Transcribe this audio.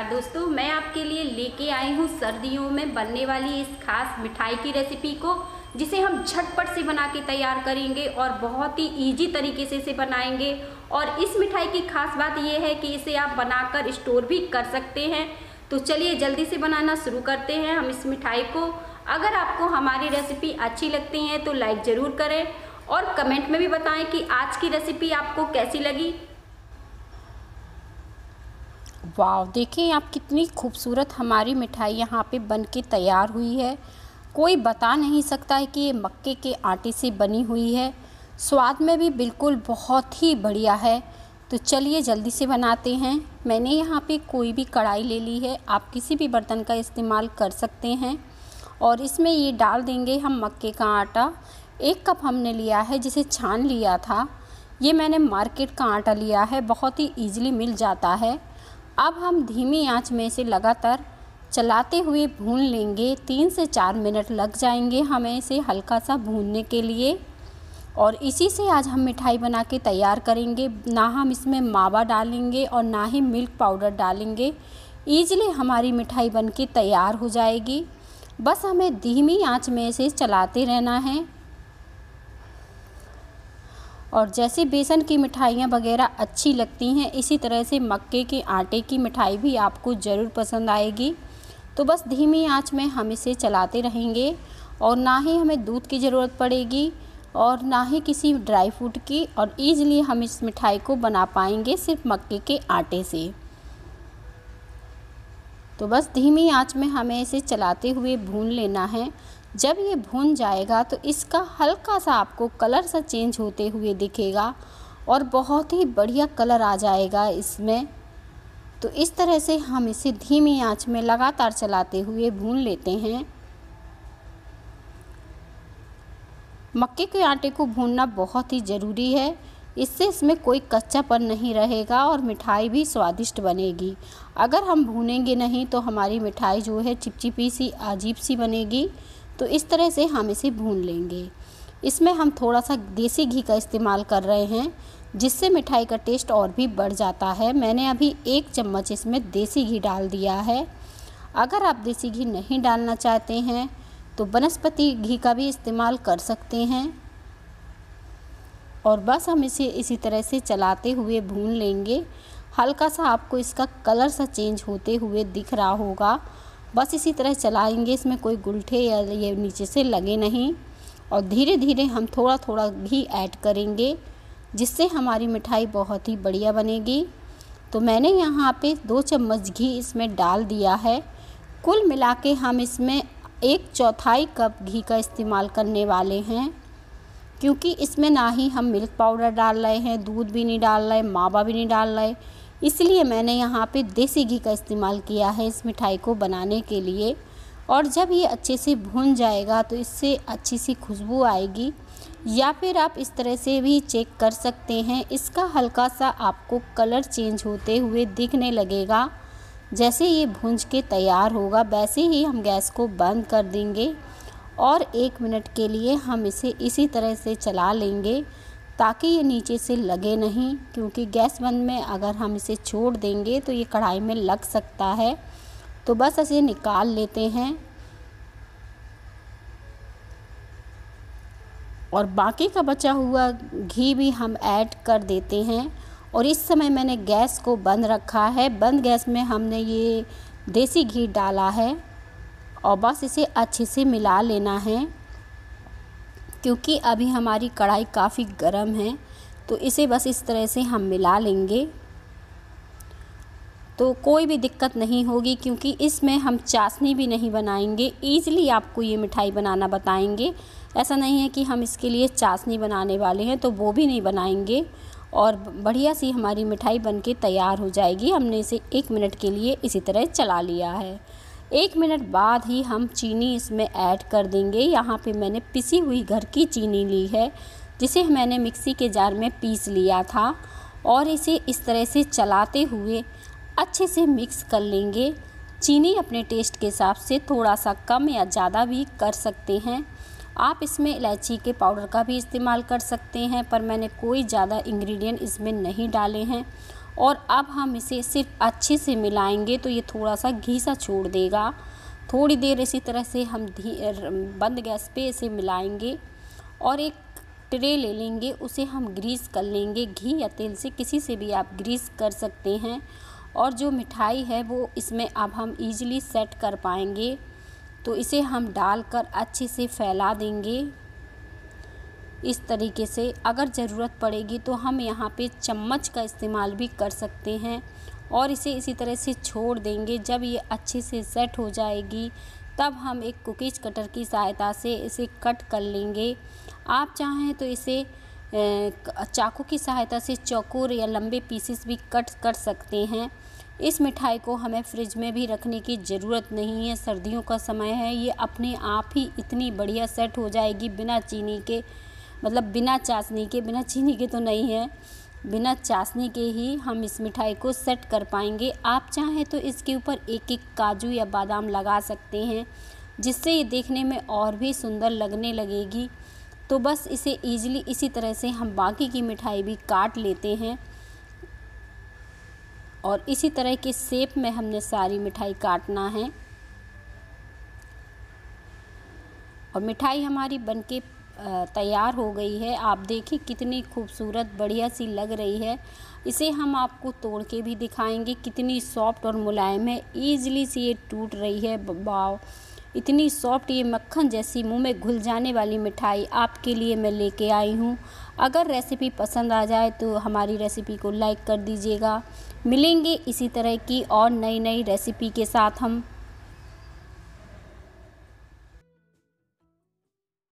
नमस्कार दोस्तों, मैं आपके लिए लेके आई हूँ सर्दियों में बनने वाली इस खास मिठाई की रेसिपी को, जिसे हम झटपट से बना के तैयार करेंगे और बहुत ही इजी तरीके से इसे बनाएंगे। और इस मिठाई की खास बात यह है कि इसे आप बनाकर स्टोर भी कर सकते हैं। तो चलिए जल्दी से बनाना शुरू करते हैं हम इस मिठाई को। अगर आपको हमारी रेसिपी अच्छी लगती है तो लाइक ज़रूर करें और कमेंट में भी बताएँ कि आज की रेसिपी आपको कैसी लगी। वाह, देखिए आप कितनी खूबसूरत हमारी मिठाई यहाँ पे बन के तैयार हुई है। कोई बता नहीं सकता है कि ये मक्के के आटे से बनी हुई है। स्वाद में भी बिल्कुल बहुत ही बढ़िया है। तो चलिए जल्दी से बनाते हैं। मैंने यहाँ पे कोई भी कढ़ाई ले ली है, आप किसी भी बर्तन का इस्तेमाल कर सकते हैं। और इसमें ये डाल देंगे हम मक्के का आटा। 1 कप हमने लिया है जिसे छान लिया था। ये मैंने मार्केट का आटा लिया है, बहुत ही ईजिली मिल जाता है। अब हम धीमी आंच में इसे लगातार चलाते हुए भून लेंगे। 3 से 4 मिनट लग जाएंगे हमें इसे हल्का सा भूनने के लिए। और इसी से आज हम मिठाई बना के तैयार करेंगे। ना हम इसमें मावा डालेंगे और ना ही मिल्क पाउडर डालेंगे। ईजिली हमारी मिठाई बन के तैयार हो जाएगी। बस हमें धीमी आंच में इसे चलाते रहना है। और जैसे बेसन की मिठाइयाँ वगैरह अच्छी लगती हैं, इसी तरह से मक्के के आटे की मिठाई भी आपको ज़रूर पसंद आएगी। तो बस धीमी आंच में हम इसे चलाते रहेंगे। और ना ही हमें दूध की ज़रूरत पड़ेगी और ना ही किसी ड्राई फ्रूट की। और ईज़िली हम इस मिठाई को बना पाएंगे सिर्फ मक्के के आटे से। तो बस धीमी आंच में हमें इसे चलाते हुए भून लेना है। जब ये भून जाएगा तो इसका हल्का सा आपको कलर सा चेंज होते हुए दिखेगा और बहुत ही बढ़िया कलर आ जाएगा इसमें। तो इस तरह से हम इसे धीमी आंच में लगातार चलाते हुए भून लेते हैं। मक्के के आटे को भूनना बहुत ही ज़रूरी है, इससे इसमें कोई कच्चापन नहीं रहेगा और मिठाई भी स्वादिष्ट बनेगी। अगर हम भूनेंगे नहीं तो हमारी मिठाई जो है चिपचिपी सी अजीब सी बनेगी। तो इस तरह से हम इसे भून लेंगे। इसमें हम थोड़ा सा देसी घी का इस्तेमाल कर रहे हैं, जिससे मिठाई का टेस्ट और भी बढ़ जाता है। मैंने अभी 1 चम्मच इसमें देसी घी डाल दिया है। अगर आप देसी घी नहीं डालना चाहते हैं तो वनस्पति घी का भी इस्तेमाल कर सकते हैं। और बस हम इसे इसी तरह से चलाते हुए भून लेंगे। हल्का सा आपको इसका कलर सा चेंज होते हुए दिख रहा होगा। बस इसी तरह चलाएंगे, इसमें कोई गुलठे या ये नीचे से लगे नहीं। और धीरे धीरे हम थोड़ा थोड़ा घी ऐड करेंगे, जिससे हमारी मिठाई बहुत ही बढ़िया बनेगी। तो मैंने यहाँ पे 2 चम्मच घी इसमें डाल दिया है। कुल मिला के हम इसमें 1/4 कप घी का इस्तेमाल करने वाले हैं, क्योंकि इसमें ना ही हम मिल्क पाउडर डाल रहे हैं, दूध भी नहीं डाल रहे, मावा भी नहीं डाल रहे। इसलिए मैंने यहाँ पे देसी घी का इस्तेमाल किया है इस मिठाई को बनाने के लिए। और जब ये अच्छे से भून जाएगा तो इससे अच्छी सी खुशबू आएगी। या फिर आप इस तरह से भी चेक कर सकते हैं, इसका हल्का सा आपको कलर चेंज होते हुए दिखने लगेगा। जैसे ये भून के तैयार होगा वैसे ही हम गैस को बंद कर देंगे और 1 मिनट के लिए हम इसे इसी तरह से चला लेंगे, ताकि ये नीचे से लगे नहीं। क्योंकि गैस बंद में अगर हम इसे छोड़ देंगे तो ये कढ़ाई में लग सकता है। तो बस इसे निकाल लेते हैं। और बाकी का बचा हुआ घी भी हम ऐड कर देते हैं। और इस समय मैंने गैस को बंद रखा है। बंद गैस में हमने ये देसी घी डाला है और बस इसे अच्छे से मिला लेना है, क्योंकि अभी हमारी कढ़ाई काफ़ी गर्म है। तो इसे बस इस तरह से हम मिला लेंगे, तो कोई भी दिक्कत नहीं होगी, क्योंकि इसमें हम चाशनी भी नहीं बनाएंगे। ईज़िली आपको ये मिठाई बनाना बताएंगे। ऐसा नहीं है कि हम इसके लिए चाशनी बनाने वाले हैं, तो वो भी नहीं बनाएंगे। और बढ़िया सी हमारी मिठाई बनके तैयार हो जाएगी। हमने इसे 1 मिनट के लिए इसी तरह चला लिया है। 1 मिनट बाद ही हम चीनी इसमें ऐड कर देंगे। यहाँ पे मैंने पिसी हुई घर की चीनी ली है, जिसे मैंने मिक्सी के जार में पीस लिया था। और इसे इस तरह से चलाते हुए अच्छे से मिक्स कर लेंगे। चीनी अपने टेस्ट के हिसाब से थोड़ा सा कम या ज़्यादा भी कर सकते हैं। आप इसमें इलायची के पाउडर का भी इस्तेमाल कर सकते हैं, पर मैंने कोई ज़्यादा इंग्रेडिएंट इसमें नहीं डाले हैं। और अब हम इसे सिर्फ अच्छे से मिलाएंगे तो ये थोड़ा सा घी सा छोड़ देगा। थोड़ी देर इसी तरह से हम बंद गैस पे इसे मिलाएंगे और एक ट्रे ले लेंगे, उसे हम ग्रीस कर लेंगे घी या तेल से, किसी से भी आप ग्रीस कर सकते हैं। और जो मिठाई है वो इसमें अब हम ईजिली सेट कर पाएंगे, तो इसे हम डालकर अच्छे से फैला देंगे इस तरीके से। अगर ज़रूरत पड़ेगी तो हम यहाँ पे चम्मच का इस्तेमाल भी कर सकते हैं और इसे इसी तरह से छोड़ देंगे। जब ये अच्छे से सेट हो जाएगी तब हम एक कुकीज़ कटर की सहायता से इसे कट कर लेंगे। आप चाहें तो इसे चाकू की सहायता से चौकोर या लंबे पीसेस भी कट कर सकते हैं। इस मिठाई को हमें फ्रिज में भी रखने की ज़रूरत नहीं है, सर्दियों का समय है, ये अपने आप ही इतनी बढ़िया सेट हो जाएगी बिना चीनी के, मतलब बिना चाशनी के। बिना चीनी के तो नहीं है, बिना चाशनी के ही हम इस मिठाई को सेट कर पाएंगे। आप चाहें तो इसके ऊपर एक एक काजू या बादाम लगा सकते हैं, जिससे ये देखने में और भी सुंदर लगने लगेगी। तो बस इसे ईजिली इसी तरह से हम बाकी की मिठाई भी काट लेते हैं और इसी तरह के शेप में हमने सारी मिठाई काटना है। और मिठाई हमारी बनके तैयार हो गई है। आप देखिए कितनी खूबसूरत बढ़िया सी लग रही है। इसे हम आपको तोड़ के भी दिखाएंगे, कितनी सॉफ्ट और मुलायम है। ईजिली सी ये टूट रही है, वाव, इतनी सॉफ्ट, ये मक्खन जैसी मुंह में घुल जाने वाली मिठाई आपके लिए मैं लेके आई हूँ। अगर रेसिपी पसंद आ जाए तो हमारी रेसिपी को लाइक कर दीजिएगा। मिलेंगे इसी तरह की और नई नई रेसिपी के साथ हम।